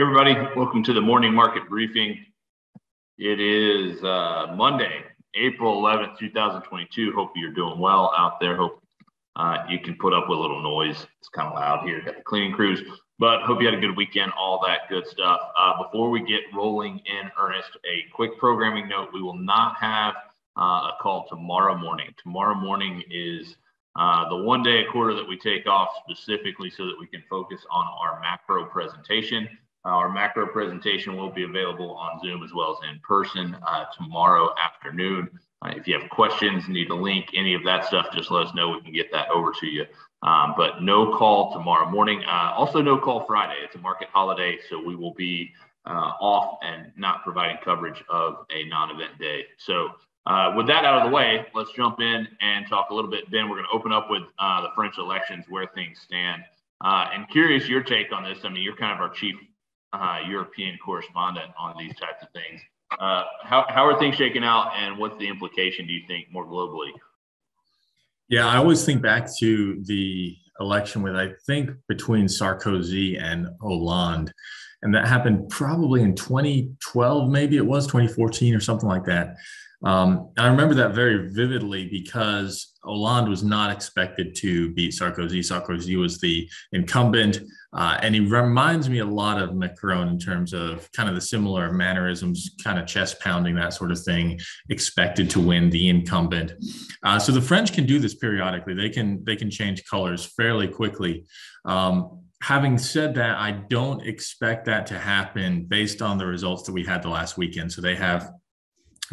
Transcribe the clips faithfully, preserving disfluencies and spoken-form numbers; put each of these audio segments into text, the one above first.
Everybody, welcome to the morning market briefing. It is uh, Monday, April eleventh, two thousand twenty-two. Hope you're doing well out there. Hope uh, you can put up with a little noise. It's kind of loud here. Got the cleaning crews, but hope you had a good weekend, all that good stuff. Uh, before we get rolling in earnest, a quick programming note. We will not have uh, a call tomorrow morning. Tomorrow morning is Uh, the one day a quarter that we take off specifically so that we can focus on our macro presentation. Uh, our macro presentation will be available on Zoom as well as in person uh, tomorrow afternoon. Uh, if you have questions, need a link, any of that stuff, just let us know. We can get that over to you. Um, but no call tomorrow morning. Uh, also no call Friday. It's a market holiday, so we will be uh, off and not providing coverage of a non-event day. So Uh, with that out of the way, let's jump in and talk a little bit. Ben, we're going to open up with uh, the French elections, where things stand. Uh, and curious your take on this. I mean, you're kind of our chief uh, European correspondent on these types of things. Uh, how, how are things shaking out, and what's the implication, do you think, more globally? Yeah, I always think back to the election with, I think, between Sarkozy and Hollande. And that happened probably in twenty twelve, maybe it was twenty fourteen or something like that. Um, I remember that very vividly because Hollande was not expected to beat Sarkozy. Sarkozy was the incumbent, uh, and he reminds me a lot of Macron in terms of kind of the similar mannerisms, kind of chest pounding, that sort of thing, expected to win the incumbent. Uh, so the French can do this periodically. They can they can change colors fairly quickly. Um, Having said that, I don't expect that to happen based on the results that we had the last weekend. So they have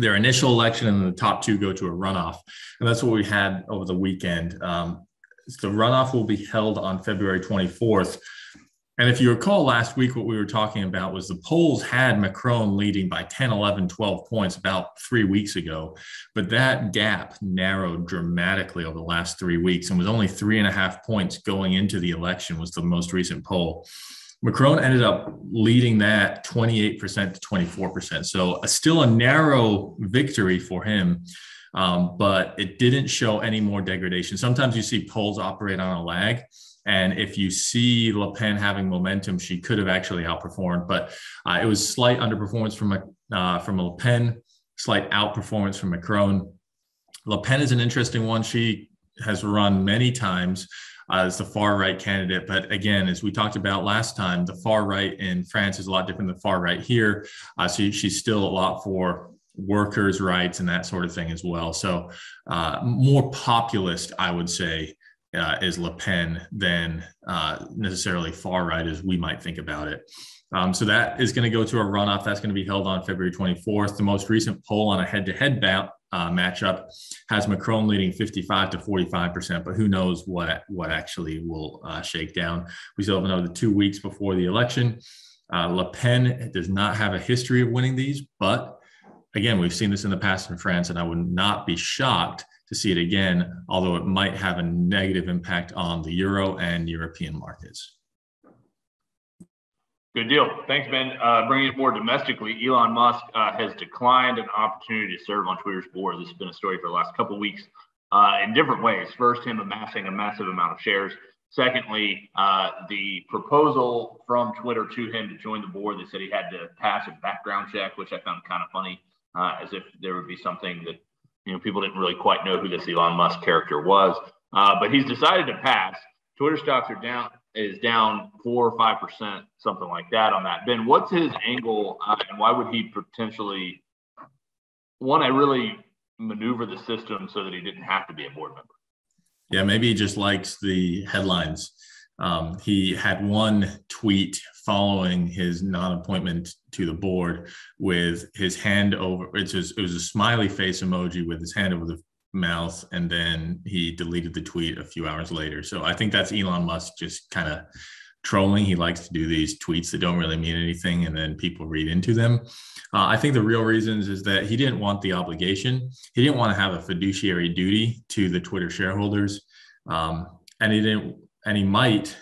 their initial election and the top two go to a runoff. And that's what we had over the weekend. Um, the runoff will be held on February twenty-fourth. And if you recall last week, what we were talking about was the polls had Macron leading by ten, eleven, twelve points about three weeks ago. But that gap narrowed dramatically over the last three weeks and was only three and a half points going into the election, was the most recent poll. Macron ended up leading that twenty-eight percent to twenty-four percent. So a, still a narrow victory for him. Um, but it didn't show any more degradation. Sometimes you see polls operate on a lag. And if you see Le Pen having momentum, she could have actually outperformed. But uh, it was slight underperformance from, uh, from Le Pen, slight outperformance from Macron. Le Pen is an interesting one. She has run many times uh, as the far-right candidate. But again, as we talked about last time, the far-right in France is a lot different than the far-right here. Uh, so she's still a lot for workers' rights and that sort of thing as well. So uh, more populist, I would say, Uh, is Le Pen than uh, necessarily far right as we might think about it. Um, so that is going to go to a runoff. That's going to be held on February twenty-fourth. The most recent poll on a head-to-head bat, uh, matchup has Macron leading fifty-five to forty-five percent, but who knows what, what actually will uh, shake down. We still have another two weeks before the election. Uh, Le Pen does not have a history of winning these, but again, we've seen this in the past in France, and I would not be shocked to see it again, although it might have a negative impact on the euro and European markets. Good deal. Thanks, Ben. Uh, bringing it more domestically, Elon Musk uh, has declined an opportunity to serve on Twitter's board. This has been a story for the last couple of weeks uh, in different ways. First, him amassing a massive amount of shares. Secondly, uh, the proposal from Twitter to him to join the board, they said he had to pass a background check, which I found kind of funny, uh, as if there would be something that, you know, people didn't really quite know who this Elon Musk character was, uh, but he's decided to pass. Twitter stocks are down, is down four or five percent, something like that on that. Ben, what's his angle, uh, and why would he potentially want to really maneuver the system so that he didn't have to be a board member? Yeah, maybe he just likes the headlines. Um, he had one tweet following his non-appointment to the board with his hand over, it's a, it was a smiley face emoji with his hand over the mouth, and then he deleted the tweet a few hours later. So I think that's Elon Musk just kind of trolling. He likes to do these tweets that don't really mean anything, and then people read into them. Uh, I think the real reasons is that he didn't want the obligation. He didn't want to have a fiduciary duty to the Twitter shareholders, um, and he didn't And he might,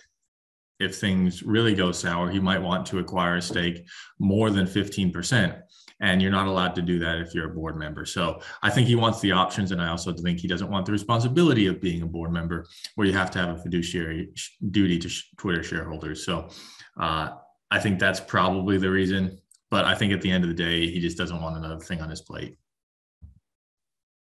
if things really go sour, he might want to acquire a stake more than fifteen percent. And you're not allowed to do that if you're a board member. So I think he wants the options. And I also think he doesn't want the responsibility of being a board member, where you have to have a fiduciary duty to Twitter shareholders. So uh, I think that's probably the reason. But I think at the end of the day, he just doesn't want another thing on his plate.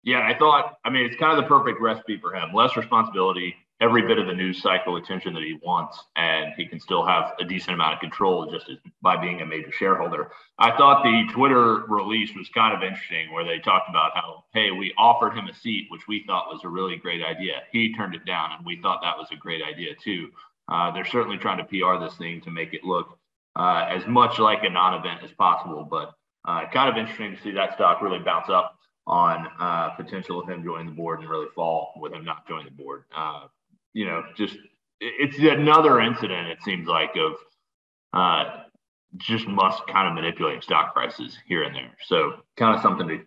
Yeah, I thought, I mean, it's kind of the perfect recipe for him. Less responsibility, every bit of the news cycle attention that he wants, and he can still have a decent amount of control just as, by being a major shareholder. I thought the Twitter release was kind of interesting, where they talked about how, hey, we offered him a seat, which we thought was a really great idea. He turned it down, and we thought that was a great idea too. Uh, they're certainly trying to P R this thing to make it look uh, as much like a non-event as possible, but uh, kind of interesting to see that stock really bounce up on uh, potential of him joining the board and really fall with him not joining the board. Uh, you know, just it's another incident, it seems like, of uh, just Musk kind of manipulating stock prices here and there. So kind of something that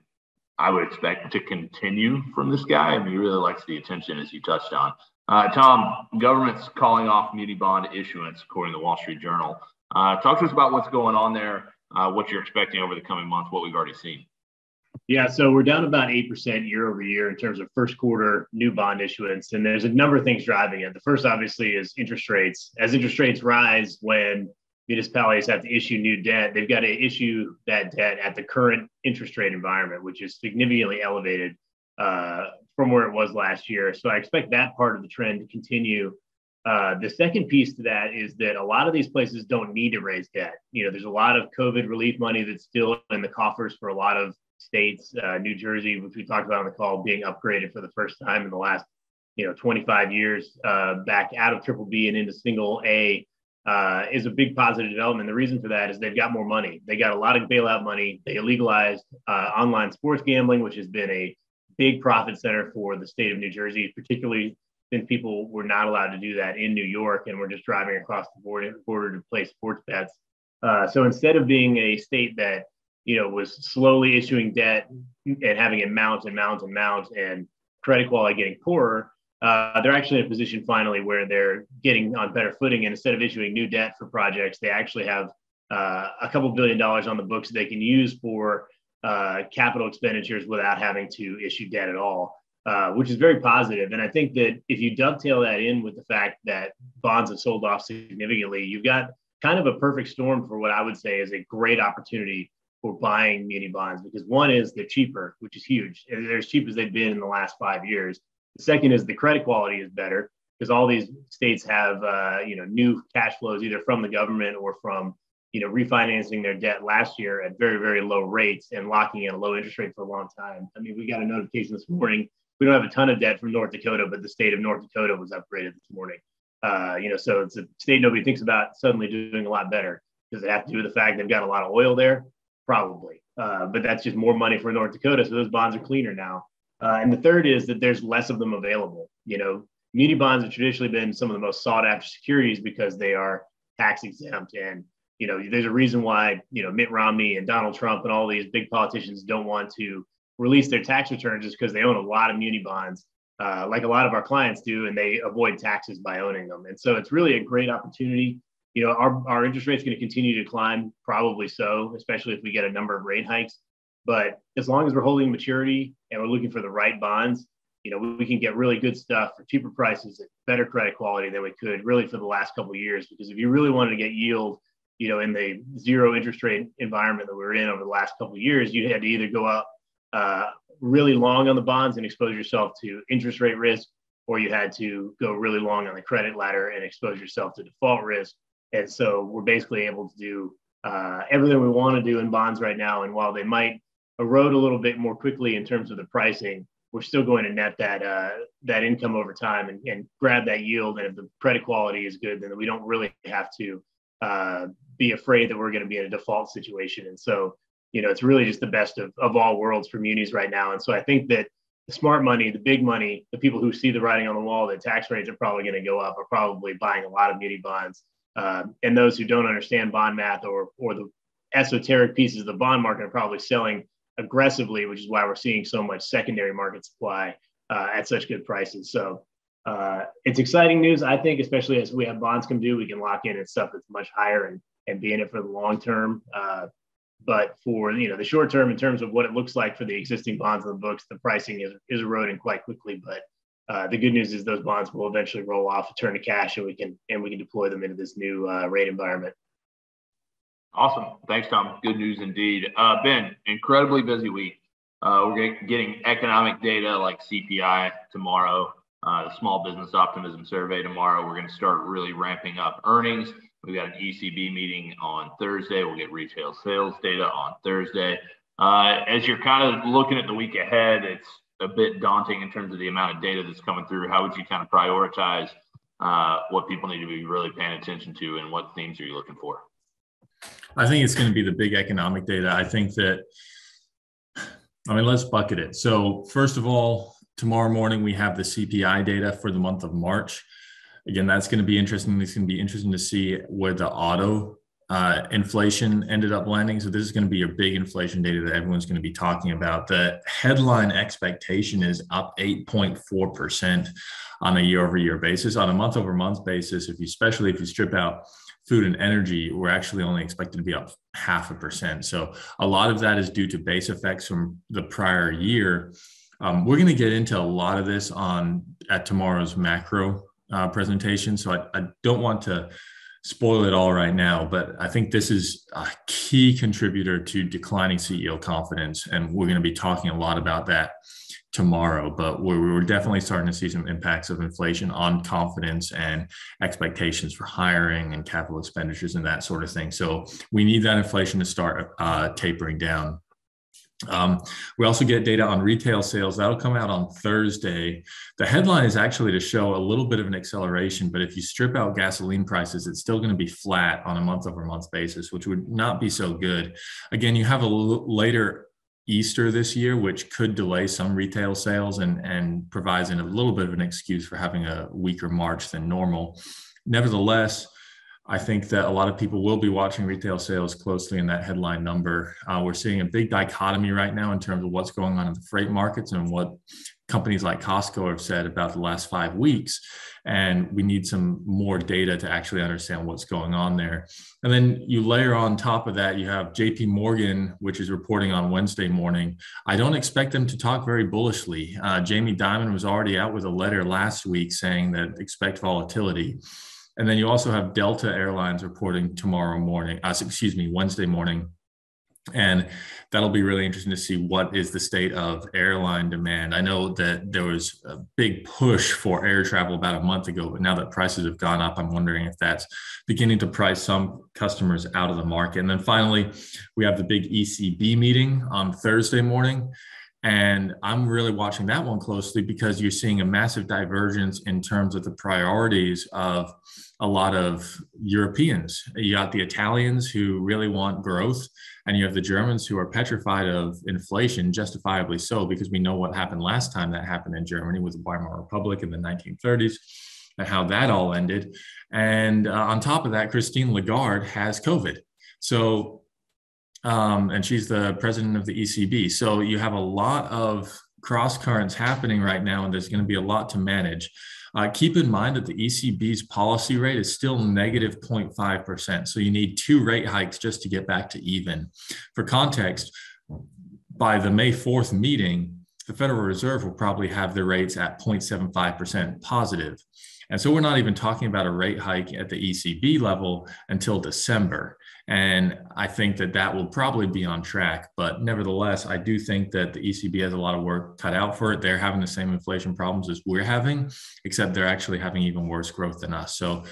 I would expect to continue from this guy. I mean, he really likes the attention, as you touched on. Uh, Tom, government's calling off muni bond issuance, according to the Wall Street Journal. Uh, talk to us about what's going on there, uh, what you're expecting over the coming months, what we've already seen. Yeah, so we're down about eight percent year over year in terms of first quarter new bond issuance. And there's a number of things driving it. The first, obviously, is interest rates. As interest rates rise, when municipalities have to issue new debt, they've got to issue that debt at the current interest rate environment, which is significantly elevated uh, from where it was last year. So I expect that part of the trend to continue. Uh, the second piece to that is that a lot of these places don't need to raise debt. You know, there's a lot of COVID relief money that's still in the coffers for a lot of states, uh, New Jersey, which we talked about on the call, being upgraded for the first time in the last, you know, twenty-five years, uh, back out of triple B and into single A, uh, is a big positive development. The reason for that is they've got more money. They got a lot of bailout money. They legalized uh, online sports gambling, which has been a big profit center for the state of New Jersey, particularly since people were not allowed to do that in New York and were just driving across the border, border to play sports bets. Uh, so instead of being a state that, you know, was slowly issuing debt and having it mount and mount and mount and credit quality getting poorer, uh, they're actually in a position finally where they're getting on better footing. And instead of issuing new debt for projects, they actually have uh, a couple billion dollars on the books they can use for uh, capital expenditures without having to issue debt at all, uh, which is very positive. And I think that if you dovetail that in with the fact that bonds have sold off significantly, you've got kind of a perfect storm for what I would say is a great opportunity for buying muni bonds, because one is they're cheaper, which is huge. They're as cheap as they've been in the last five years. The second is the credit quality is better, because all these states have uh, you know, new cash flows either from the government or from, you know, refinancing their debt last year at very, very low rates and locking in a low interest rate for a long time. I mean, we got a notification this morning. We don't have a ton of debt from North Dakota, but the state of North Dakota was upgraded this morning. Uh, you know, so it's a state nobody thinks about suddenly doing a lot better. Does it have to do with the fact they've got a lot of oil there? Probably, uh, but that's just more money for North Dakota. So those bonds are cleaner now. Uh, and the third is that there's less of them available. You know, muni bonds have traditionally been some of the most sought after securities because they are tax exempt. And, you know, there's a reason why, you know, Mitt Romney and Donald Trump and all these big politicians don't want to release their tax returns, is because they own a lot of muni bonds, uh, like a lot of our clients do, and they avoid taxes by owning them. And so it's really a great opportunity. You know, our, our interest rate's going to continue to climb, probably so, especially if we get a number of rate hikes. But as long as we're holding maturity and we're looking for the right bonds, you know, we, we can get really good stuff for cheaper prices at better credit quality than we could really for the last couple of years. Because if you really wanted to get yield, you know, in the zero interest rate environment that we were in over the last couple of years, you had to either go out uh, really long on the bonds and expose yourself to interest rate risk, or you had to go really long on the credit ladder and expose yourself to default risk. And so we're basically able to do uh, everything we want to do in bonds right now. And while they might erode a little bit more quickly in terms of the pricing, we're still going to net that uh, that income over time and, and grab that yield. And if the credit quality is good, then we don't really have to uh, be afraid that we're going to be in a default situation. And so, you know, it's really just the best of, of all worlds for munis right now. And so I think that the smart money, the big money, the people who see the writing on the wall that tax rates are probably going to go up are probably buying a lot of muni bonds. Uh, and those who don't understand bond math or or the esoteric pieces of the bond market are probably selling aggressively, which is why we're seeing so much secondary market supply uh, at such good prices. So uh, it's exciting news, I think, especially as we have bonds come due, we can lock in at stuff that's much higher and, and be in it for the long term. Uh, but for, you know, the short term, in terms of what it looks like for the existing bonds on the books, the pricing is, is eroding quite quickly. But Uh, the good news is those bonds will eventually roll off, turn to cash, and we can and we can deploy them into this new uh, rate environment. Awesome. Thanks, Tom. Good news indeed. Uh, Ben, incredibly busy week. Uh, we're getting economic data like C P I tomorrow, uh, the Small Business Optimism Survey tomorrow. We're going to start really ramping up earnings. We've got an E C B meeting on Thursday. We'll get retail sales data on Thursday. Uh, as you're kind of looking at the week ahead, it's a bit daunting in terms of the amount of data that's coming through. How would you kind of prioritize uh, what people need to be really paying attention to, and what themes are you looking for? I think it's going to be the big economic data. I think that, I mean, let's bucket it. So first of all, tomorrow morning, we have the C P I data for the month of March. Again, that's going to be interesting. It's going to be interesting to see where the auto uh, inflation ended up landing. So this is going to be a big inflation data that everyone's going to be talking about. The headline expectation is up eight point four percent on a year-over-year basis. On a month-over-month basis, if you, especially if you strip out food and energy, we're actually only expected to be up half a percent. So a lot of that is due to base effects from the prior year. Um, we're going to get into a lot of this on at tomorrow's macro uh, presentation. So I, I don't want to spoil it all right now, but I think this is a key contributor to declining C E O confidence. And we're going to be talking a lot about that tomorrow, but we're, we're definitely starting to see some impacts of inflation on confidence and expectations for hiring and capital expenditures and that sort of thing. So we need that inflation to start uh, tapering down. Um, we also get data on retail sales. That'll come out on Thursday. The headline is actually to show a little bit of an acceleration, but if you strip out gasoline prices, it's still going to be flat on a month over month basis, which would not be so good. Again, you have a l- later Easter this year, which could delay some retail sales and, and provides in a little bit of an excuse for having a weaker March than normal. Nevertheless, I think that a lot of people will be watching retail sales closely in that headline number. Uh, we're seeing a big dichotomy right now in terms of what's going on in the freight markets and what companies like Costco have said about the last five weeks. And we need some more data to actually understand what's going on there. And then you layer on top of that, you have J P Morgan, which is reporting on Wednesday morning. I don't expect them to talk very bullishly. Uh, Jamie Dimon was already out with a letter last week saying that expect volatility. And then you also have Delta Airlines reporting tomorrow morning, uh, excuse me, Wednesday morning. And that'll be really interesting to see what is the state of airline demand. I know that there was a big push for air travel about a month ago, but now that prices have gone up, I'm wondering if that's beginning to price some customers out of the market. And then finally, we have the big E C B meeting on Thursday morning. And I'm really watching that one closely because you're seeing a massive divergence in terms of the priorities of a lot of Europeans. You got the Italians who really want growth, and you have the Germans who are petrified of inflation, justifiably so, because we know what happened last time that happened in Germany with the Weimar Republic in the nineteen thirties and how that all ended. And uh, on top of that, Christine Lagarde has COVID. So Um, and she's the president of the E C B. So you have a lot of cross currents happening right now, and there's going to be a lot to manage. Uh, keep in mind that the E C B's policy rate is still negative zero point five percent. So you need two rate hikes just to get back to even. For context, by the May fourth meeting, the Federal Reserve will probably have the rates at zero point seven five percent positive. And so we're not even talking about a rate hike at the E C B level until December. And I think that that will probably be on track. But nevertheless, I do think that the E C B has a lot of work cut out for it. They're having the same inflation problems as we're having, except they're actually having even worse growth than us. So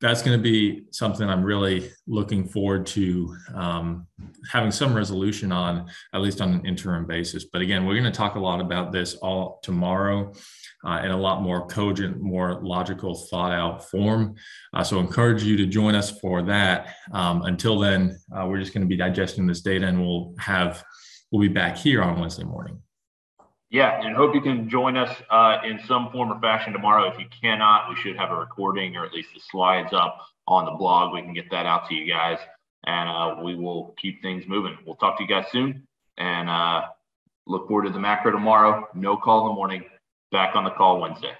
that's going to be something I'm really looking forward to um, having some resolution on, at least on an interim basis. But again, we're going to talk a lot about this all tomorrow. Uh, in a lot more cogent, more logical, thought out form. Uh, so I encourage you to join us for that. Um, until then, uh, we're just going to be digesting this data, and we'll have, we'll be back here on Wednesday morning. Yeah, and hope you can join us uh, in some form or fashion tomorrow. If you cannot, we should have a recording or at least the slides up on the blog. We can get that out to you guys, and uh, we will keep things moving. We'll talk to you guys soon, and uh, look forward to the macro tomorrow. No call in the morning. Back on the call Wednesday.